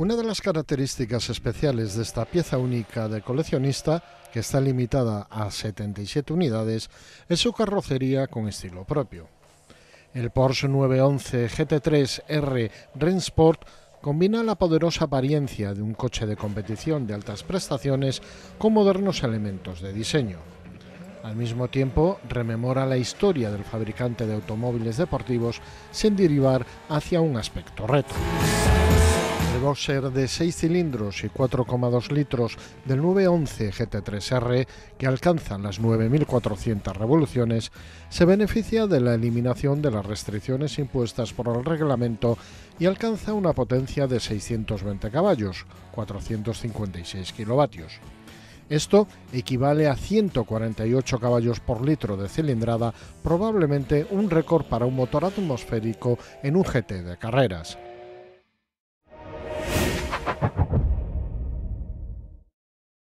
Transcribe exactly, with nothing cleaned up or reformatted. Una de las características especiales de esta pieza única de coleccionista, que está limitada a setenta y siete unidades, es su carrocería con estilo propio. El Porsche nueve once G T tres R Rennsport combina la poderosa apariencia de un coche de competición de altas prestaciones con modernos elementos de diseño. Al mismo tiempo, rememora la historia del fabricante de automóviles deportivos sin derivar hacia un aspecto retro. El boxer de seis cilindros y cuatro coma dos litros del nueve once G T tres R, que alcanza las nueve mil cuatrocientas revoluciones, se beneficia de la eliminación de las restricciones impuestas por el reglamento y alcanza una potencia de seiscientos veinte caballos, cuatrocientos cincuenta y seis kilovatios. Esto equivale a ciento cuarenta y ocho caballos por litro de cilindrada, probablemente un récord para un motor atmosférico en un G T de carreras.